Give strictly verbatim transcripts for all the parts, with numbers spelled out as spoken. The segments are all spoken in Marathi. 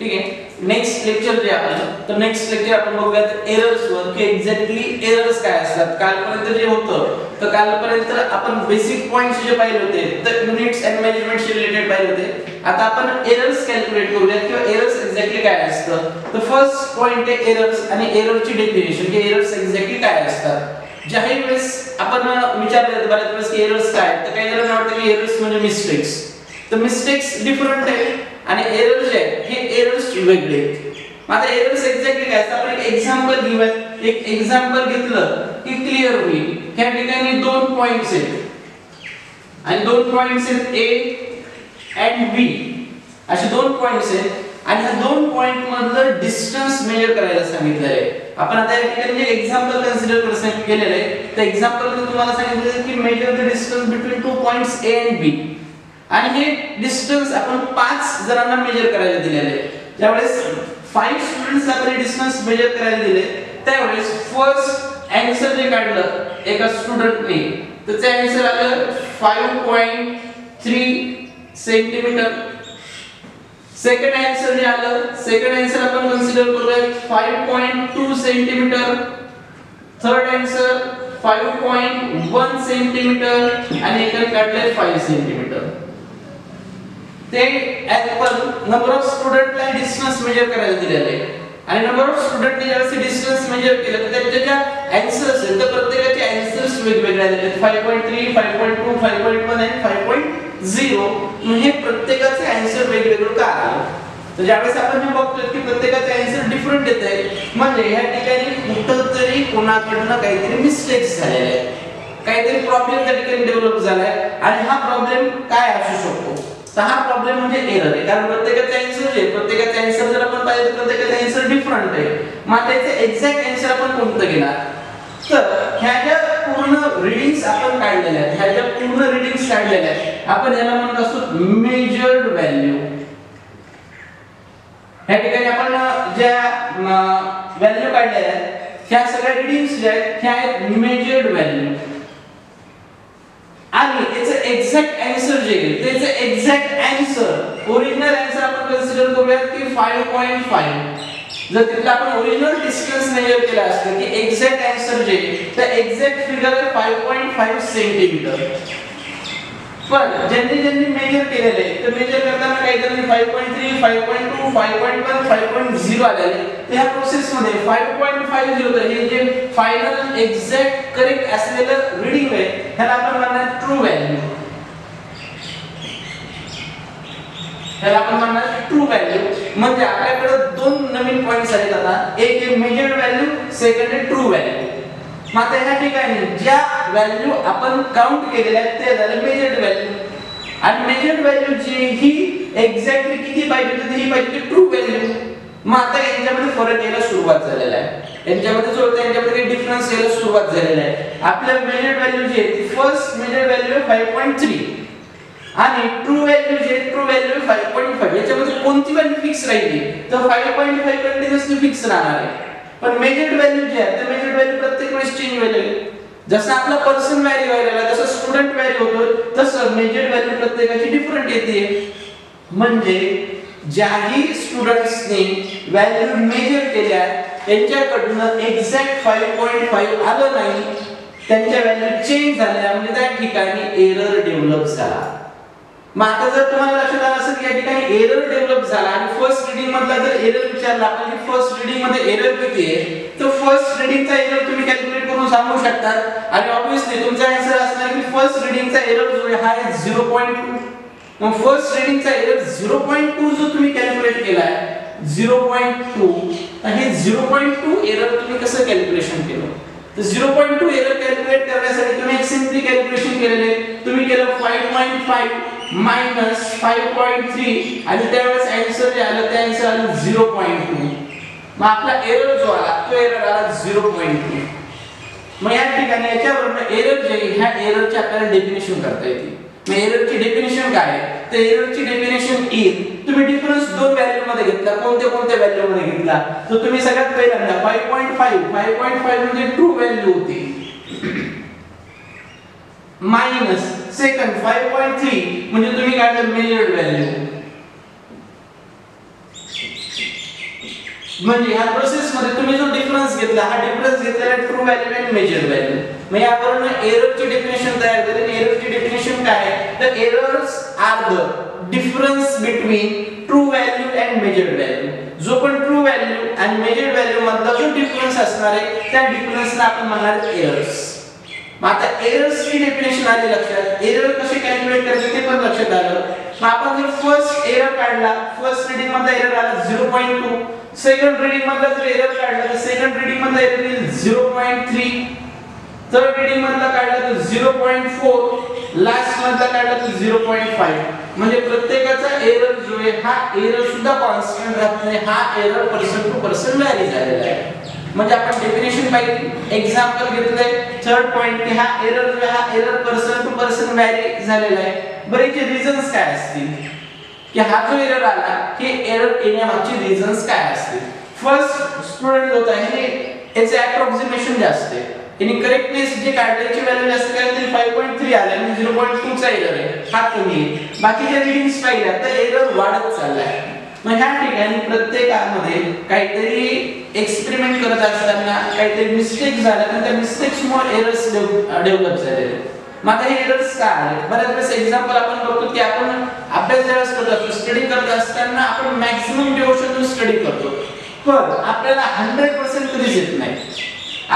ठीक है. नेक्स्ट लेक्चर जे आपण तर नेक्स्ट लेक्चर आपण बघूयात एरर्स वर की एक्झॅक्टली एरर्स काय असतात. कालपर्यंत जे होतं तर कालपर्यंत आपण बेसिक पॉइंट्स जे पाहिले होते तर युनिट्स अँड मॅनेजमेंट से रिलेटेड पाहिले होते. आता आपण एरर्स कॅल्क्युलेट करूयात की एरर्स एक्झॅक्टली काय असतं. तर फर्स्ट पॉइंट आहे एरर्स आणि एररची डेफिनेशन की एरर्स एक्झॅक्टली काय असतात. ज्याही वेळेस आपण विचारले बऱ्याच वेळेस की एरर्स काय तर काही जणांना वाटतं की एरर्स म्हणजे मिस्टेक्स. तर मिस्टेक्स डिफरंट आहे आणि एरर जे हे एरर्स वेगळे. आता एरर्स एक्झॅक्टली काय असतात आपण एक एग्जांपल घेऊयात. एक एग्जांपल घेतलं की क्लिअर होईल. ह्या ठिकाणी दोन पॉइंट्स आहेत आणि दोन पॉइंट्स आहेत ए अँड बी असे दोन पॉइंट्स आहेत आणि ह्या दोन पॉइंट मधलं डिस्टन्स मेजर करायला सांगितलं आहे. आपण आता या ठिकाणी एग्जांपल कन्सिडर करण्यासाठी केलेलं आहे. तर एग्जांपल मध्ये तुम्हाला सांगितलं की measure the distance between two points A and B आणि हे डिस्टन्स आपण पाच जणांना मेजर करायला दिलेले आहे. ज्यावेळेस पाच स्टुडंट्सला आपण डिस्टन्स मेजर करायला दिले त्यावेळेस फर्स्ट आन्सर जे काढलं एका स्टुडंटने तर ते आन्सर आलं पाच पॉइंट तीन सेंटीमीटर. सेकंड आन्सर जे आलं सेकंड आन्सर आपण कन्सिडर करूया पाच पॉइंट दोन सेंटीमीटर. थर्ड आन्सर पाच पॉइंट एक सेंटीमीटर आणि एकन काढले पाच सेंटीमीटर. ते ऍपल नंबर ऑफ स्टुडंटला डिस्टन्स मेजर करायला दिलेले आहे आणि नंबर ऑफ स्टुडंटने ज्यावेळेस डिस्टन्स मेजर केलं तर त्याच्या आन्सर्स आहेत तर प्रत्येकाचे आन्सर्स वेगवेगळे आले. पाच पॉइंट तीन, पाच पॉइंट दोन, पाच पॉइंट एक आणि पाच पॉइंट शून्य म्हणजे प्रत्येकाचे आन्सर वेगवेगळे का आले. तर ज्यावेळेस आपण हे बघतो की प्रत्येकाचे आन्सर डिफरंट येत आहे म्हणजे या ठिकाणी कुठेतरी कोणाकडून काहीतरी मिस्टेक्स झालेले आहेत. काहीतरी प्रॉब्लेम त्या ठिकाणी डेव्हलप झालाय आणि हा प्रॉब्लेम काय असू शकतो. हा प्रॉब्लेम म्हणजे एरर आहे कारण प्रत्येकाचा आन्सर जे प्रत्येकाचा आन्सर जर आपण पाहिलं तर प्रत्येकाचा आन्सर डिफरंट आहे. मात्र याचा एक्झॅक्ट आन्सर आपण कोणता घेणार. तर ह्या ज्या पूर्ण रीडिंग्स आपण काढलेल्या आहेत ह्या ज्या पूर्ण रीडिंग्स काढलेल्या आहेत आपण याला म्हणत असतो मेजर्ड व्हॅल्यू. ह्या ठिकाणी आपण ज्या व्हॅल्यू काढलेल्या आहेत ह्या सगळ्या रीडिंग्स ज्या आहेत ह्या आहेत मेजर्ड व्हॅल्यू आणि त्याचा एक्झॅक्ट आन्सर जे आहे त्याचा एक्झॅक्ट आन्सर ओरिजिनल आन्सर आपण कन्सिडर करूयात की पाच पॉइंट पाच. जर तिथला आपण ओरिजिनल डिस्टन्स मेजर केला असता की एक्झॅक्ट आन्सर जे तर एक्झॅक्ट फिगर पाच पॉइंट पाच सेंटीमीटर. पण ज्यांनी ज्यांनी मेजर केलेले तर मेजर करताना काहीतरी पाच पॉइंट तीन, पाच पॉइंट दोन, पाच पॉइंट एक, पाच पॉइंट शून्य आलेले तर ह्या प्रोसेस मध्ये पाच पॉइंट पाच शून्य हे जे फायनल एक्झॅक्ट करेक्ट असलेलं रीडिंग आहे त्याला आपण म्हणणार ट्रू व्हॅल्यू. त्याला आपण म्हणणार ट्रू व्हॅल्यू म्हणजे आपल्याकडे दोन नवीन पॉइंट्स आले जातात. एक आहे मेजर्ड व्हॅल्यू सेकंड आहे ट्रू व्हॅल्यू. मात्र ह्या ठिकाणी ज्या व्हॅल्यू आपण काउंट केलेल्या आहेत ते झाले मेजर्ड व्हॅल्यू आणि मेजर्ड व्हॅल्यू जी ही एक्झॅक्टली किती पाहिजे होती ही पाहिजे ट्रू व्हॅल्यू. मात्र यांच्यामध्ये फरक यायला सुरुवात झालेला आहे. यांच्यामध्ये जो होता यांच्यामध्ये काही डिफरन्स यायला सुरुवात झालेला आहे. आपल्या मेजर्ड व्हॅल्यू जी आहे ती first measured value five point three आणि ट्रू व्हॅल्यू जे true value five point five याच्यामध्ये कोणती व्हॅल्यू फिक्स राहिली तर five point five continuously fix राहणार आहे. पण मेजर्ड व्हॅल्यू जे आहे ते मेजर्ड व्हॅल्यू प्रत्येक वेळेस चेंज व्हायला जसं आपला पर्सन व्हॅल्यू व्हायला जसं स्टुडंट व्हॅल्यू होतो तसं मेजर्ड व्हॅल्यू प्रत्येकाची डिफरंट येते. म्हणजे ज्याही स्टुडंट्सने व्हॅल्यू मेजर केल्या त्यांच्याकडून एक्झॅक्ट फाईव्ह पॉईंट फाईव्ह आलं नाही त्यांच्या व्हॅल्यू चेंज झाल्या म्हणजे त्या ठिकाणी एरर डेव्हलप झाला. मग आता जर तुम्हाला लक्षात आलं असेल की या ठिकाणी एरर डेव्हलप झाला आणि फर्स्ट रीडिंग मधला जर एरर विचारला आपण फर्स्ट रीडिंग मध्ये एरर किती आहे तर फर्स्ट रीडिंगचा एरर तुम्ही कॅल्क्युलेट करून सांगू शकता आणि ऑब्व्हियसली तुमचा आन्सर असणार की फर्स्ट रीडिंगचा एरर जो आहे हा आहे झिरो पॉईंट दोन. मग फर्स्ट रीडिंगचा एरर झिरो पॉईंट दोन जो तुम्ही कॅल्क्युलेट केला आहे झिरो पॉईंट दोन तर हे झिरो पॉईंट दोन एरर तुम्ही कसं कॅल्क्युलेशन केलं. तर झिरो पॉईंट दोन एरर कॅल्क्युलेट करण्यासाठी तुम्ही एक सिंपली कॅल्क्युलेशन केलेले तुम्ही केलं पाच पॉईंट पाच मायनस पाच पॉईंट तीन आणि त्यावेळेस आन्सर जे आलं ते आन्सर आलं झिरो पॉईंट दोन. मग आपला एरर जो आला तो एरर आला झिरो पॉईंट दोन. मग या ठिकाणी याच्यावरून एरर जे ह्या एररची आपल्याला डेफिनेशन करता येते. मग एररची डेफिनेशन काय आहे तर एररची डेफिनेशन इज तुम्ही डिफरन्स दोन व्हॅल्यू मध्ये घेतला कोणत्या कोणत्या व्हॅल्यू मध्ये घेतला तर तुम्ही सगळ्यात पहिल्यांदा पाच पॉईंट पाच पाच पॉईंट पाच म्हणजे ट्रू व्हॅल्यू होती मायनस सेकंड पाच पॉईंट तीन म्हणजे तुम्ही काढलं मेजर्ड व्हॅल्यू म्हणजे ह्या प्रोसेस मध्ये तुम्ही जो डिफरन्स घेतला हा डिफरन्स घेतलेला ट्रू व्हॅल्यू आणि मेजर व्हॅल्यू म्हणजे आपण एरर ची डेफिनेशन तयार केली आणि एरर ची डेफिनेशन काय आहे the errors are the difference between true value and measure value जो पण ट्रू व्हॅल्यू आणि मेजर व्हॅल्यू मधला जो डिफरन्स असणार आहे त्या डिफरन्सला आपण म्हणणार एरर्स मात्र एरर्स ची डेफिनेशन आली लक्षात एरर कशी कॅल्क्युलेट करायचे ते पण लक्षात आलं मग आपण जर फर्स्ट एरर काढला फर्स्ट रीडिंग मध्ये एरर आला zero point two second reading मध्ये जर एरर काढला तर सेकंड रीडिंग मध्ये एरर येईल zero point three third reading मध्ये काढला तर झिरो पॉइंट फोर लास्ट मध्ये काढला तर झिरो पॉइंट फाइव म्हणजे प्रत्येकाचा एरर जो आहे हा एरर सुद्धा कॉन्स्टंट राहत नाही हा error person to person vary झालेला आहे म्हणजे आपण डेफिनेशन पाहिली एग्जांपल घेतलंय थर्ड पॉइंट की हा एरर जो हा error person to person vary झालेला आहे बरेचसे रीजन्स काय असतील की हा जो एरर आला हे एरर येण्यामागचे रीजन्स काय असतील फर्स्ट स्टूडेंट होता हे याचे अप्रॉक्सिमेशन जास्त आहे आणि करेक्टनेस जे काढण्याची व्हॅल्यू जास्त काय तरी फाइव पॉइंट थ्री आले आणि झिरो पॉइंट टू चा एरर आहे हा कमी बाकीच्या रीडिंग्स पाहिल्या तर एरर वाढत चालला आहे मग ह्या ठिकाणी प्रत्येकामध्ये काहीतरी एक्सपेरिमेंट करत असताना काहीतरी मिस्टेक झाला आणि त्या मिस्टेक्स मुळे एरर्स डेव्हलप झाले मग आता हे एरर्स का आले बऱ्याच वेळेस एक्झाम्पल आपण बघतो की आपण अभ्यास ज्यावेळेस करत असतो स्टडी करत असताना आपण मॅक्सिमम डिव्होशन स्टडी करतो पण आपल्याला हंड्रेड पर्सेंट कधीच येत नाही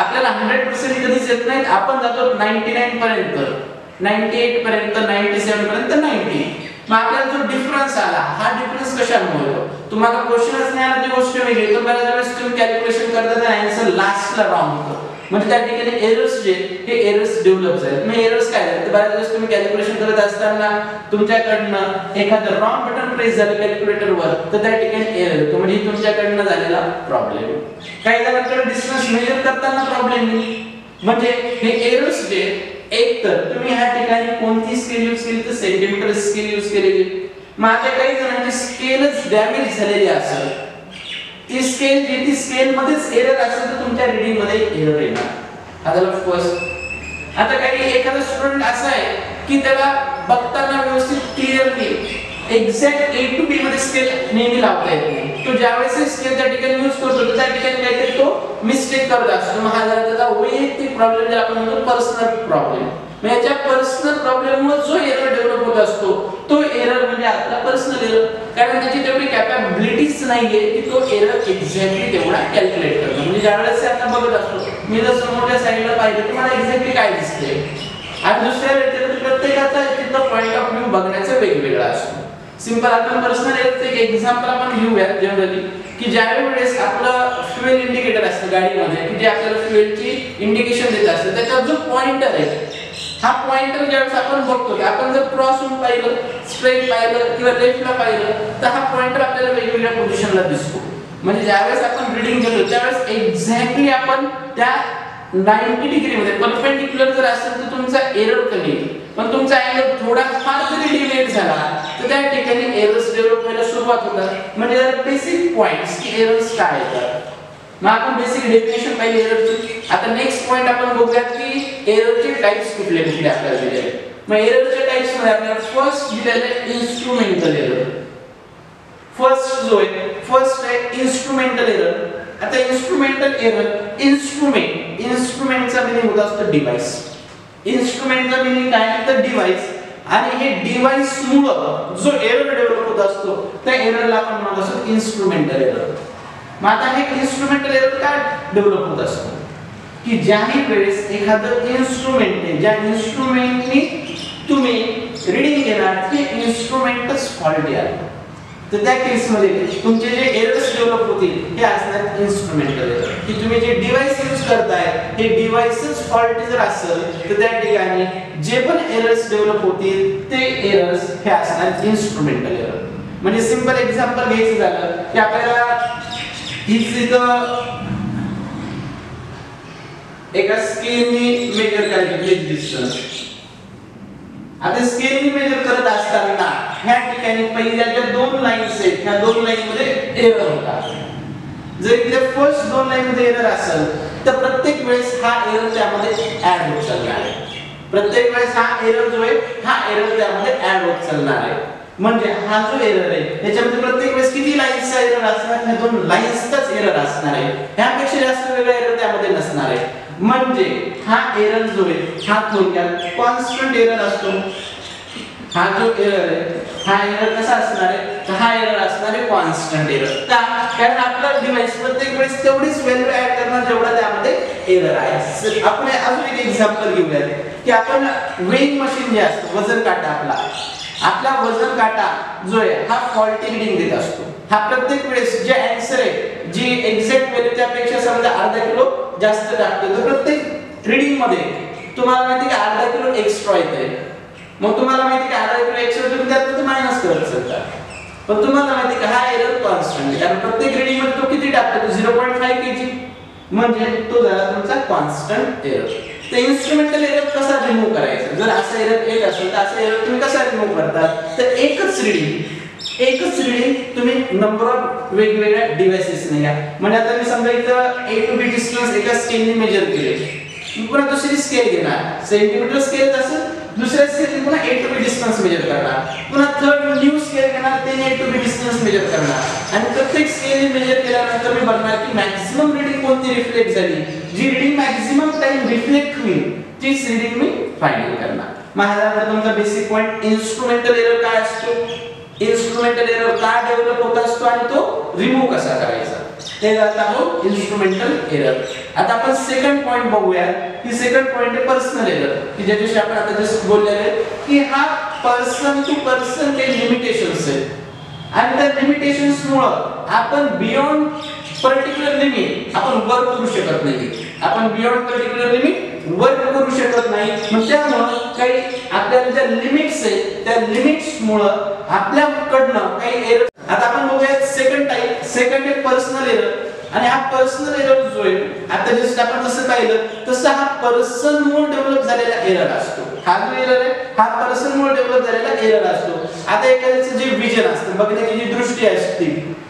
आपल्याला हंड्रेड पर्सेंट कधीच येत नाही आपण जातो नाईन्टी नाईन पर्यंत नाईन्टी एट पर्यंत नाईन्टी सेव्हन पर्यंत नाईन्टी मग आपल्याला जो डिफरन्स आला हा डिफरन्स कशामुळे होतो तुम्हाला क्वेश्चनच नाही आला ती गोष्ट वेगळी तर बऱ्याच वेळेस तुम्ही कॅल्क्युलेशन करता तर आन्सर लास्टला रॉंग होतो म्हणजे त्या ठिकाणी एरर्स जे हे एरर्स डेव्हलप झाले मग एरर्स काय झाले तर बऱ्याच वेळेस तुम्ही कॅल्क्युलेशन करत असताना तुमच्याकडनं एखादं रॉंग बटन प्रेस झालं कॅल्क्युलेटरवर तर त्या ठिकाणी एरर येतो म्हणजे तुमच्याकडनं झालेला प्रॉब्लेम काही जणांकडे डिस्टन्स मेजर करताना प्रॉब्लेम नाही म्हणजे हे एरर्स जे एक तर तुम्ही ह्या ठिकाणी कोणती स्केल यूज केली तर सेंटीमीटर स्केल यूज केली माझ्या काही जणांची स्केलच डॅमेज झालेली असेल ती स्केल जी ती स्केल मध्येच एरर असेल तर तुमच्या रीडिंग मध्ये एरर येणार आता फर्स्ट आता काही एखादा स्टुडंट असा आहे की त्याला बघताना व्यवस्थित clearly exact A to B मध्ये स्केल नेहमी लावता येत नाही तो ज्यावेळेस स्केल त्या ठिकाणी यूज करतो त्या ठिकाणी काहीतरी तो मिस्टेक करत असतो मग हा झाला त्याचा वैयक्तिक प्रॉब्लेम ज्याला आपण म्हणतो पर्सनल प्रॉब्लेम मग याच्या पर्सनल प्रॉब्लेममुळे जो एरर डेव्हलप होत असतो तो एरर म्हणजे आपला पर्सनल एरर कारण त्याची तेवढी कॅपॅबिलिटीच नाहीये की तो एरर एक्झॅक्टली तेवढा कॅल्क्युलेट करतो म्हणजे ज्यावेळेस आपण बघत असतो मी जर समोरच्या साईडला पाहिलं तर मला एक्झॅक्टली काय दिसतंय आणि दुसऱ्या व्यक्तीला प्रत्येकाचा तिथं पॉईंट ऑफ व्ह्यू बघण्याचा वेगवेगळा असतो सिंपल आपण पर्सनल एररचं एक एक्झाम्पल आपण घेऊया जनरली की ज्यावेळेस आपलं फ्यूल इंडिकेटर असतं गाडीमध्ये की जे आपल्याला फ्यूलची इंडिकेशन देत असतं त्याचा जो पॉइंटर आहे हा पॉइंटर ज्यावेळेस आपण बघतो की आपण जर क्रॉस होऊन पाहिलं स्ट्रेट पाहिलं किंवा लेफ्टला पाहिलं तर हा पॉइंटर आपल्याला वेगवेगळ्या पोझिशनला दिसतो म्हणजे ज्यावेळेस आपण रीडिंग घेतो त्यावेळेस एक्झॅक्टली आपण त्या नाईन्टी डिग्रीमध्ये परपेंडिक्युलर जर असेल तर तुमचा एरर कमी येईल पण तुमचा अँगल थोडा फार जरी डिलेट झाला तर त्या ठिकाणी एरर्स डेव्हलप व्हायला सुरुवात होतात म्हणजे बेसिक पॉइंट्स की एरर्स काय आहेत मग आपण बेसिक डेफिनेशन पाहिली एररची आता नेक्स्ट पॉइंट आपण बघूयात की एररचे टाइप्स कुठले कुठले आपल्याला दिले आहेत मग एररचे टाइप्स मध्ये आपल्याला फर्स्ट दिलेले इन्स्ट्रुमेंटल एरर फर्स्ट जो आहे फर्स्ट आहे इन्स्ट्रुमेंटल एरर आता इन्स्ट्रुमेंटल एरर इन्स्ट्रुमेंट इन्स्ट्रुमेंटचा मीनिंग होत असतो डिव्हाइस इन्स्ट्रुमेंटचा मीनिंग काय तर डिव्हाइस आणि हे डिव्हाइस मुळे जो एरर डेव्हलप होत असतो त्या एररला आपण म्हणत असतो इन्स्ट्रुमेंटल एरर मग आता हे इन्स्ट्रुमेंटल एरर काय डेव्हलप होत असतो की ज्याही वेळेस एखादं इन्स्ट्रुमेंट आहे ज्या इन्स्ट्रुमेंटनी तुम्ही रीडिंग घेणार ते इन्स्ट्रुमेंटच फॉल्टी आलं तर त्या केसमध्ये तुमचे जे एरर्स डेव्हलप होतील हे असणार इन्स्ट्रुमेंटल एरर की तुम्ही जे डिव्हाइस यूज करताय हे डिव्हाइसच फॉल्टी जर असेल तर त्या ठिकाणी जे पण एरर्स डेव्हलप होतील ते एरर्स हे असणार इन्स्ट्रुमेंटल एरर म्हणजे सिंपल एक्झाम्पल घ्यायचं झालं की आपल्याला हीच इथं एका स्केलने मेजर करायची डिस्टन्स आता स्केलने मेजर करत असताना ह्या ठिकाणी पहिल्या ज्या दोन लाईन्स आहेत ह्या दोन लाईनमध्ये एरर होता जर इथे फर्स्ट दोन लाईन मध्ये एरर असेल तर प्रत्येक वेळेस हा एरर त्यामध्ये ऍड होत चालणार आहे प्रत्येक वेळेस हा एरर जो आहे हा एरर त्यामध्ये ऍड होत चालणार आहे म्हणजे हा जो एरर आहे त्याच्यामध्ये प्रत्येक वेळेस किती लाईन्सचा एरर एरर असणार नाही, दोन लाईन्सचाच एरर असणार आहे, त्यापेक्षा जास्त वेगळा एरर त्यामध्ये नसणार आहे. म्हणजे हा एरर जो आहे हा थोडक्यात कॉन्स्टंट एरर असतो. हा जो एरर आहे हा एरर कसा असणार आहे, तर हा एरर असणार आहे कॉन्स्टंट एरर, का कारण आपला डिव्हाइस प्रत्येक वेळेस तेवढीच व्हॅल्यू ऍड करणार जेवढा त्यामध्ये एरर आहे. आपण अजून एक एक्झाम्पल घेऊयात की आपण वेइंग मशीन जे असतो वजन काटा, आपला आपला वजन काटा जो आहे हा फॉल्टी रिडिंग देत असतो. हा प्रत्येक वेळेस जे आन्सर आहे जी एक्झॅक्ट व्हॅल्यू त्यापेक्षा समजा अर्धा किलो जास्त टाकतो, तर प्रत्येक रिडिंग मध्ये तुम्हाला माहिती की अर्धा किलो एक्स्ट्रा येते. मग तुम्हाला माहिती की अर्धा किलो एक्स्ट्रा तुम्ही त्यात मायनस करत चालता, पण तुम्हाला माहिती की हा एरर कॉन्स्टंट आहे कारण प्रत्येक रिडिंग मध्ये तो किती टाकतो zero point five K G म्हणजे तो झाला तुमचा कॉन्स्टंट एरर. तर इन्स्ट्रुमेंटल एरर कसा रिमूव्ह करायचा, जर असा एरर एक असेल तर असा एरर तुम्ही कसा रिमूव्ह करतात, तर एकच रीडिंग एकच रीडिंग तुम्ही नंबर ऑफ वेगवेगळ्या डिव्हाइसेस ने घ्या. म्हणजे आता मी समजा इथं ए टू बी डिस्टन्स एका स्केलने मेजर केले, मी पुन्हा दुसरी स्केल घेणार सेंटीमीटर स्केल, तसं दुसऱ्या स्केलने पुन्हा A to B distance measure करणार, पुन्हा थर्ड न्यू स्केल घेणार त्याने A to B distance measure करणार, आणि प्रत्येक स्केलने मेजर केल्यानंतर मी बघणार की मॅक्सिमम रीडिंग कोणती रिफ्लेक्ट झाली, जी रीडिंग मॅक्सिमम टाइम रिफ्लेक्ट होईल तीच रीडिंग मी फाइंड करणार. माझा तुमचा बेसिक पॉइंट इन्स्ट्रुमेंटल एरर काय असतो, इन्स्ट्रुमेंटल एरर काय डेव्हलप होत असतो आणि तो रिमूव्ह कसा करायचा ते जाता हो इन्स्ट्रुमेंटल एरर. आता आपण सेकंड पॉइंट बघूया की सेकंड पॉइंट आहे पर्सनल एरर, की ज्याच्याशी आपण आता जस्ट बोललेले की हा पर्सन टू पर्सन ते लिमिटेशन्स आहेत आणि त्या लिमिटेशन्स मुळे आपण बियॉन्ड पर्टिक्युलर लिमिट आपण वर्क करू शकत नाही, आपण बियॉन्ड पर्टिक्युलर लिमिट वर्क करू शकत नाही. मग त्यामुळे काही आपल्याला ज्या लिमिट्स आहेत त्या लिमिट्स मुळे आपल्याकडनं काही एरर. आता आपण बघूया सेकंड टाइप, सेकंड एक पर्सनल एरर, आणि हा पर्सनल एरर जो आहे आता जस्ट आपण जसं पाहिलं तसं हा पर्सन मुळे डेव्हलप झालेला एरर असतो. हा जो एरर आहे हा पर्सन मुळे डेव्हलप झालेला एरर असतो. आता एखाद्याचं जे विजन असतं, बघण्याची जी दृष्टी असते,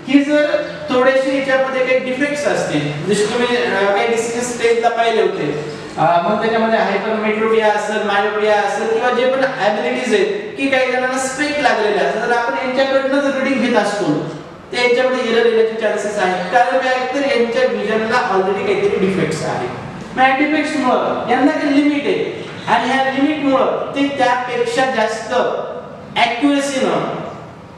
ही जर थोडेसे याच्यामध्ये काही डिफेक्ट्स असतील, जसे तुम्ही काही डिसीज स्टेजला पाहिले होते, मग त्याच्यामध्ये हायपरमेट्रोपिया असेल, मायोपिया असेल, किंवा जे पण ॲबिलिटीज आहेत की काही जणांना स्पेक लागलेले असतात, तर आपण यांच्याकडनं जर रीडिंग घेत असतो यांच्यामध्ये एरर येण्याचे चान्सेस आहेत, कारण काय तर यांच्या विजनला ऑलरेडी काहीतरी डिफेक्ट्स आहेत. या डिफेक्ट्स मुळे यांना काही लिमिट आहे आणि ह्या लिमिट मुळे ते त्यापेक्षा जास्त ॲक्युरेसीनं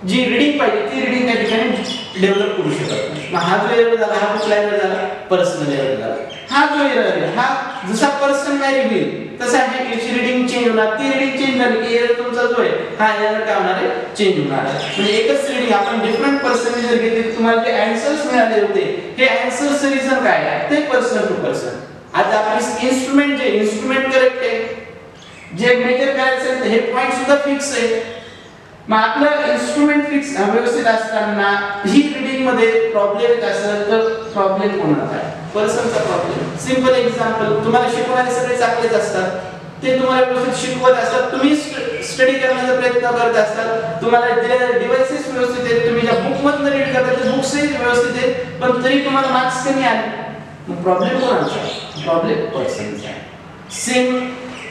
जी रीडिंग पाहिजे ती रीडिंग त्या ठिकाणी डेव्हलप करू शकत नाही. मग हा जो एरर झाला हा कुठला एरर झाला, पर्सनल एरर झाला. हा जो एरर आहे हा जसा पर्सन मॅरी होईल तसा ह्याची रीडिंग चेंज होणार, ती रीडिंग चेंज झाली की एरर तुमचा जो आहे हा एरर काय होणार आहे, चेंज होणार आहे. म्हणजे एकच रीडिंग आपण डिफरंट पर्सन जर घेतली तुम्हाला जे आन्सर्स मिळाले होते हे आन्सर्स रिझन काय आहे ते पर्सन टू पर्सन. आता आपली इन्स्ट्रुमेंट जे इन्स्ट्रुमेंट करेक्ट आहे, जे मेजर करायचं आहे हे पॉइंट सुद्धा फिक्स आहे. मग आपलं इन्स्ट्रुमेंट फिक्स व्यवस्थित असताना ही रीडिंग मध्ये प्रॉब्लेम येत असेल तर प्रॉब्लेम होणार काय, पर्सनचा प्रॉब्लेम. सिंपल एक्झाम्पल, तुम्हाला शिकवणारे सगळे चांगलेच असतात, ते तुम्हाला व्यवस्थित शिकवत असतात, तुम्ही स्टडी करण्याचा प्रयत्न करत असतात, तुम्हाला दिलेले डिव्हाइसेस व्यवस्थित आहेत, तुम्ही ज्या बुक मधून रीड करता ते बुक्सही व्यवस्थित आहेत, पण तरी तुम्हाला मार्क्स कमी आले, मग प्रॉब्लेम कोणाचा, प्रॉब्लेम पर्सनचा. सेम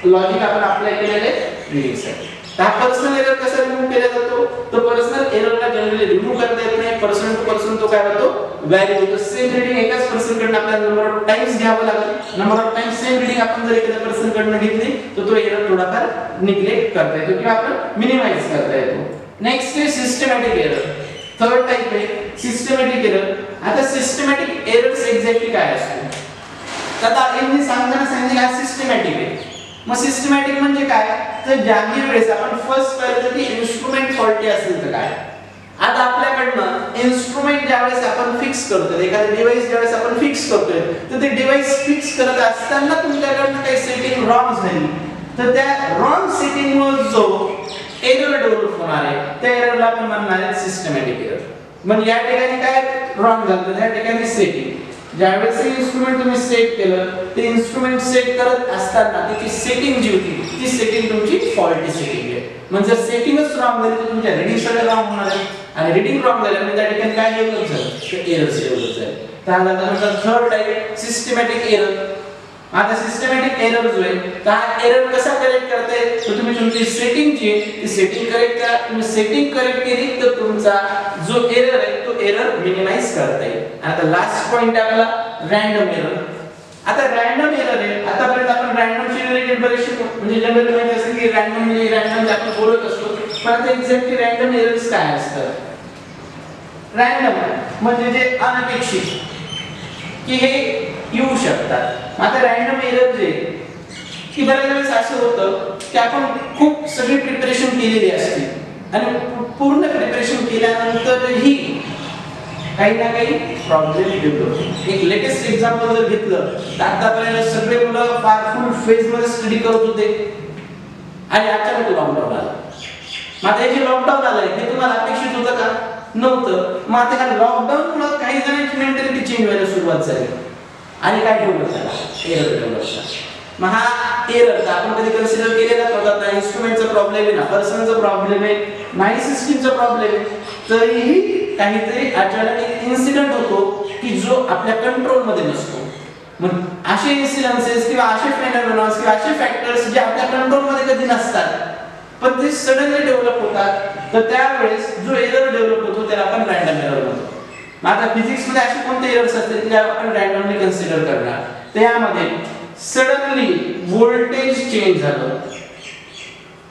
लॉजिक आपण अप्लाय केलेले रीडिंगस आहे. हा पर्सनल एरर कसा रिमूव्ह केला जातो, तर पर्सनल एररला जनरली रिमूव्ह करता येत नाही, पर्सन टू पर्सन तो काय होतो व्हॅरी होतो. सेम रीडिंग एकाच पर्सन कडनं आपल्याला नंबर ऑफ टाइम्स घ्यावं लागेल, number of times same reading आपण जर एखाद्या पर्सन कडनं घेतली तर तो एरर थोडाफार निग्लेक्ट करता येतो किंवा आपण मिनिमाइज करता येतो. नेक्स्ट आहे सिस्टमॅटिक एरर, थर्ड टाइप आहे सिस्टमॅटिक एरर. आता सिस्टमॅटिक एरर्स एक्झॅक्टली काय असतो, आता यांनी सांगताना सांगितलं हा सिस्टमॅटिक आहे. मग सिस्टमॅटिक म्हणजे काय, तर ज्याही वेळेस आपण फर्स्ट पाहिलं की इन्स्ट्रुमेंट फॉल्टी असेल तर काय. आता आपल्याकडनं इन्स्ट्रुमेंट ज्यावेळेस आपण फिक्स करतो, एखादं डिव्हाइस ज्यावेळेस आपण फिक्स करतोय, तर ते डिव्हाइस फिक्स करत असताना तुमच्याकडनं काही सेटिंग रॉंग झाली तर त्या रॉंग सेटिंगवर जो एरर डेव्हलप होणार आहे त्या एररला आपण म्हणणार आहे सिस्टमॅटिक एरर. म्हणजे या ठिकाणी काय रॉंग झालं, त्या ठिकाणी सेटिंग, ज्यावेळेस इन्स्ट्रुमेंट तुम्ही सेट केलं ते इन्स्ट्रुमेंट सेट करत असताना त्याची सेटिंग जी होती ती सेटिंग तुमची फॉल्टी सेटिंग आहे. म्हणजे जर सेटिंगच रॉंग झाली तर तुमच्या रीडिंग सगळं रॉंग होणार आहे, आणि रीडिंग रॉंग झाली म्हणजे त्या ठिकाणी काय डेव्हलप झालं, एरर्स डेव्हलप झाले. त्यानंतर थर्ड टाइप सिस्टमॅटिक एरर. आता सिस्टमॅटिक एरर जो आहे तर हा एरर कसा करेक्ट करता येईल, तर तुम्ही तुमची सेटिंग जी ती सेटिंग करेक्ट करा. तुम्ही सेटिंग करेक्ट केली तर तुमचा जो एरर आहे तो एरर मिनिमाइज करता येईल. आता लास्ट पॉइंट आपला रैंडम एरर. आता रैंडम एरर आहे. आतापर्यंत आपण रैंडम शी रिलेटेड बरेचसे म्हणजे जनरल माहिती असेल की रैंडम म्हणजे रैंडम जे आपण बोलत असतो, पण आता एक्झॅक्टली रैंडम एरर्स काय असतात? रैंडम म्हणजे जे अनपेक्षित की हे येऊ शकतात. आता रैंडम एरर जे की बऱ्याच वेळेस असं होतं की आपण खूप सगळी प्रिपरेशन केलेली असते आणि पूर्ण प्रिपरेशन केल्यानंतर ही काही ना काही प्रॉब्लेम डेव्हलप. एक लेटेस्ट एग्जांपल जर घेतलं तर आतापर्यंत सगळे मुलं फार फुल फेज मध्ये स्टडी करत होते आणि अचानक लॉकडाऊन आला. मात्र हे जे लॉकडाऊन आलं हे तुम्हाला अपेक्षित होतं का? नव्हतं. मात्र ह्या लॉकडाऊन मुळे काही जणांची मेंटॅलिटी चेंज व्हायला सुरुवात झाली आणि काय डेव्हलप झाला? एरर डेव्हलप झाला. मग हा एरर आपण कधी कन्सिडर केलेला होता ना? इन्स्ट्रुमेंटचा प्रॉब्लेम आहे ना, पर्सनचा प्रॉब्लेम आहे नाही, सिस्टीमचा प्रॉब्लेम आहे, तरीही काहीतरी अचानक इन्सिडेंट होतो की जो आपल्या कंट्रोलमध्ये नसतो. मग असे इन्सिडन्सेस किंवा असे फेनॉमेनॉन्स किंवा असे फॅक्टर्स जे आपल्या कंट्रोलमध्ये कधी नसतात पण ते सडनली डेव्हलप होतात, तर त्यावेळेस जो एरर डेव्हलप होतो त्याला आपण रँडम एरर म्हणतो. आता फिजिक्समध्ये असे कोणते एरर्स असतात की आपण रँडमली कन्सिडर करणार? तर यामध्ये सडनली वोल्टेज चेंज झालं,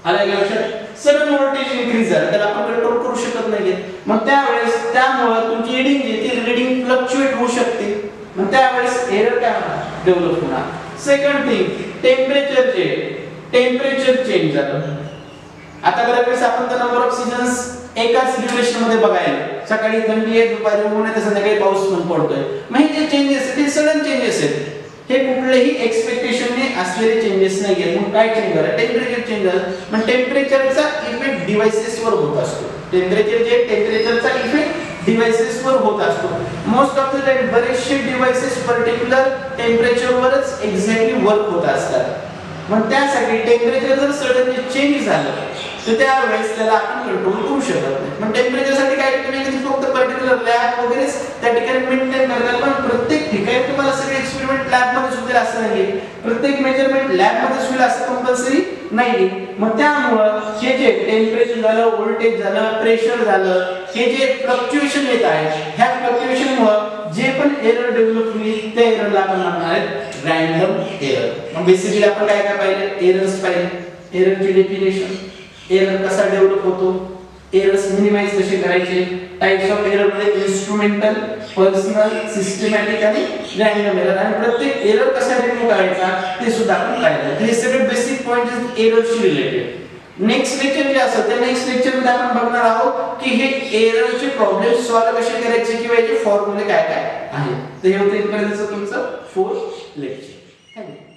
आलं का लक्षात? सडन वोल्टेज इन्क्रीज झालं त्याला आपण कंट्रोल करू शकत नाही. मग त्यावेळेस त्यामुळे तुमची रिडिंग जे ती रिडिंग फ्लक्च्युएट होऊ शकते. मग त्यावेळेस एरर काय डेव्हलप होणार? सेकंड थिंग, टेम्परेचर जे टेम्परेचर चेंज झालं. आता बऱ्याच वेळेस आपण तर नंबर ऑफ सीझन्स एकाच ड्युरेशन मध्ये बघायला, सकाळी थंडी आहे, दुपारी ऊन आहे, संध्याकाळी पाऊस पण पडतोय. मग हे जे चेंजेस आहेत ते सडन चेंजेस आहेत, हे कुठलेही एक्सपेक्टेशनने असलेले चेंजेस नाही आहेत. मग काय चेंज झालं? टेम्परेचर चेंज झालं. मग टेम्परेचरचा इफेक्ट डिव्हाइसेसवर होत असतो. टेम्परेचर जे टेम्परेचरचा इफेक्ट डिव्हाइसेसवर होत असतो. मोस्ट ऑफ द टाइम बरेचसे डिव्हाइसेस पर्टिक्युलर टेम्परेचरवरच एक्झॅक्टली वर्क होत असतात. मग त्यासाठी टेम्परेचर जर सडनली चेंज झालं तर त्यावेळेस त्याला आपण कंट्रोल करू शकत नाही. मग टेम्परेचरसाठी काय तुम्ही फक्त पर्टिक्युलर लॅब वगैरे त्या ठिकाणी मेंटेन करतात, पण प्रत्येक ठिकाणी तुम्हाला सगळे एक्सपेरिमेंट लॅबमध्येच होतील असं नाही, प्रत्येक मेजरमेंट लॅबमध्येच होईल असं कंपल्सरी नाही. मग त्यामुळं हे जे टेम्परेचर झालं, व्होल्टेज झालं, प्रेशर झालं, हे जे फ्लक्च्युएशन येत आहे ह्या फ्लक्च्युएशनमुळं जे पण एरर डेव्हलप होईल त्या एररला आपण म्हणणार आहेत रँडम एरर. मग बेसिकली आपण काय काय पाहिलं? एरर्स पाहिले, एररची डेफिनेशन, एरर कसा डेव्हलप होतो, एरर्स मिनिमाइज कसे करायचे, टाइप्स ऑफ एरर मध्ये इन्स्ट्रुमेंटल, पर्सनल, सिस्टमॅटिक आणि रँडम एरर, आणि प्रत्येक एरर कसा रिमूव्ह करायचा ते सुद्धा आपण पाहिलं. हे सगळे बेसिक पॉइंट्स एररशी रिलेटेड. नेक्स्ट लेक्चर जे असेल त्या नेक्स्ट लेक्चर मध्ये आपण बघणार आहोत की हे एररचे प्रॉब्लेम सॉल्व्ह कसे करायचे किंवा याचे फॉर्म्युले काय काय आहेत. तर हे होतं इथपर्यंतचं तुमचं फोर्थ लेक्चर. थँक्यू.